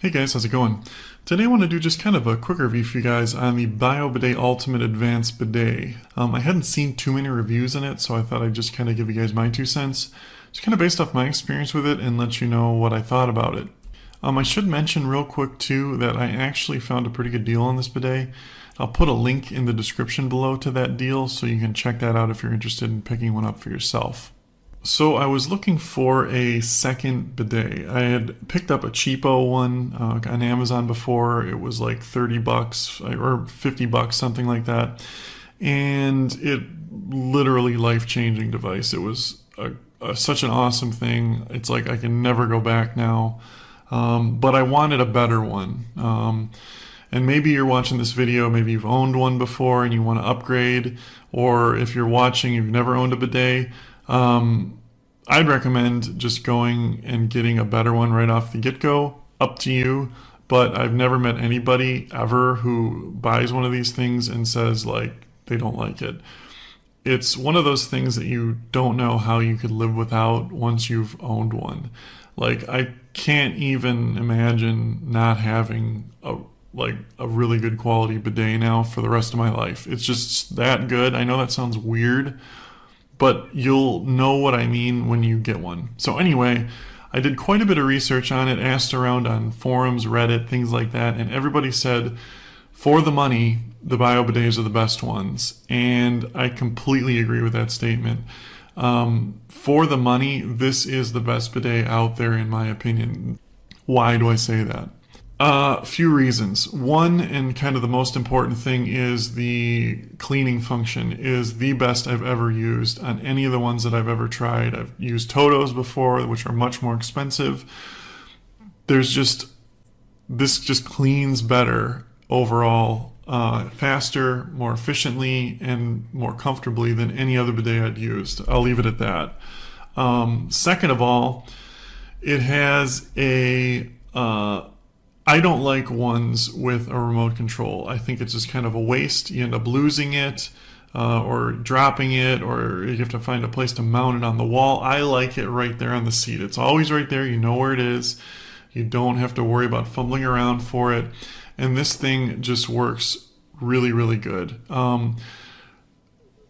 Hey guys, how's it going? Today I want to do just kind of a quick review for you guys on the Bio Bidet Ultimate Advanced Bidet. I hadn't seen too many reviews on it, so I thought I'd just kind of give you guys my 2 cents. Just kind of based off my experience with it and let you know what I thought about it. I should mention real quick too that I actually found a pretty good deal on this bidet. I'll put a link in the description below to that deal so you can check that out if you're interested in picking one up for yourself. So I was looking for a second bidet. I had picked up a cheapo one on Amazon before. It was like 30 bucks or 50 bucks, something like that. And it literally life-changing device. It was such an awesome thing. It's like I can never go back now. But I wanted a better one. And maybe you're watching this video, maybe you've owned one before and you want to upgrade. Or if you're watching, you've never owned a bidet. I'd recommend just going and getting a better one right off the get-go, up to you, but I've never met anybody ever who buys one of these things and says like they don't like it. It's one of those things that you don't know how you could live without once you've owned one. Like I can't even imagine not having a really good quality bidet now for the rest of my life. It's just that good. I know that sounds weird, but you'll know what I mean when you get one. So anyway, I did quite a bit of research on it, asked around on forums, Reddit, things like that, and everybody said, for the money, the Bio Bidets are the best ones. And I completely agree with that statement. For the money, this is the best bidet out there in my opinion. Why do I say that? A few reasons. One, and kind of the most important thing, is the cleaning function is the best I've ever used on any of the ones that I've ever tried. I've used Toto's before, which are much more expensive. This just cleans better overall, faster, more efficiently, and more comfortably than any other bidet I'd used. I'll leave it at that. Second of all, it has a I don't like ones with a remote control. I think it's just kind of a waste. You end up losing it or dropping it, or you have to find a place to mount it on the wall. I like it right there on the seat. It's always right there. You know where it is. You don't have to worry about fumbling around for it. And this thing just works really, really good.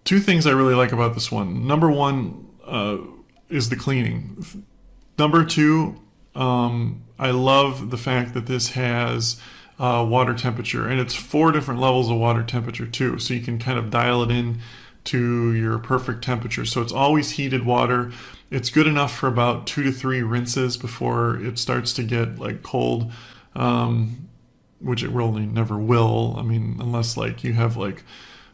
Two things I really like about this one. Number one is the cleaning. Number two, I love the fact that this has water temperature, and it's 4 different levels of water temperature too, so you can kind of dial it in to your perfect temperature. So it's always heated water. It's good enough for about 2 to 3 rinses before it starts to get like cold, which it really never will. I mean, unless like you have like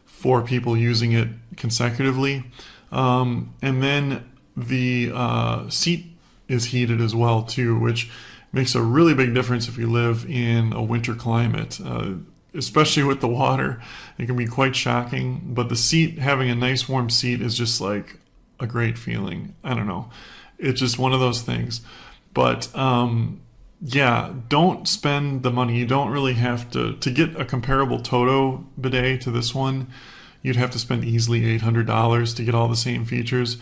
4 people using it consecutively. And then the seat is heated as well too, which makes a really big difference if you live in a winter climate, especially with the water. It can be quite shocking, but the seat, having a nice warm seat, is just like a great feeling. I don't know. It's just one of those things. But yeah, don't spend the money. You don't really have to get a comparable Toto bidet to this one. You'd have to spend easily $800 to get all the same features.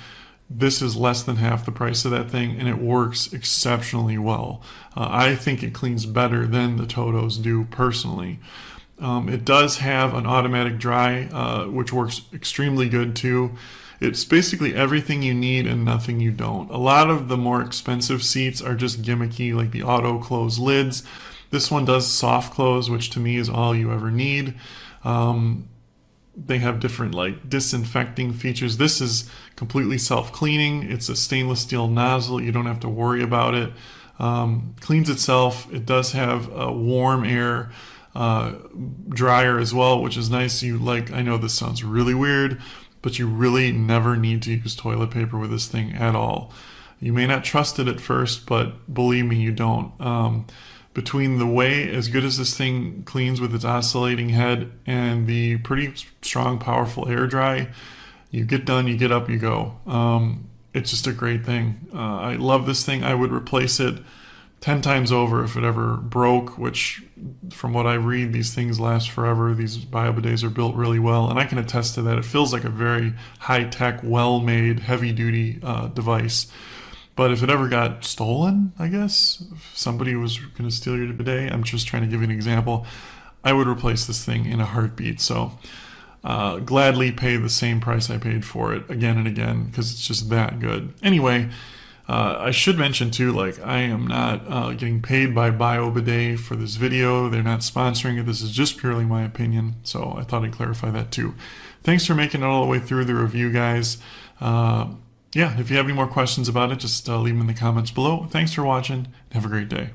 This is less than half the price of that thing, and it works exceptionally well. I think it cleans better than the Totos do personally. It does have an automatic dry, which works extremely good too. It's basically everything you need and nothing you don't. A lot of the more expensive seats are just gimmicky, like the auto close lids. This one does soft close, which to me is all you ever need. They have different like disinfecting features. This is completely self-cleaning. It's a stainless steel nozzle. You don't have to worry about it. Cleans itself. It does have a warm air dryer as well, which is nice. I know this sounds really weird, but you really never need to use toilet paper with this thing at all. You may not trust it at first, but believe me, you don't. Between the way as good as this thing cleans with its oscillating head and the pretty strong, powerful air dry, you get done, you get up, you go. It's just a great thing. I love this thing. I would replace it 10 times over if it ever broke, which from what I read, these things last forever. These Bio Bidets are built really well, and I can attest to that. It feels like a very high-tech, well-made, heavy-duty device. But if it ever got stolen, I guess, if somebody was going to steal your bidet, I'm just trying to give you an example, I would replace this thing in a heartbeat. So gladly pay the same price I paid for it again and again, because it's just that good. Anyway, I should mention too, like, I am not getting paid by Bio Bidet for this video. They're not sponsoring it. This is just purely my opinion. So I thought I'd clarify that too. Thanks for making it all the way through the review, guys. Yeah, if you have any more questions about it, just leave them in the comments below. Thanks for watching, and have a great day.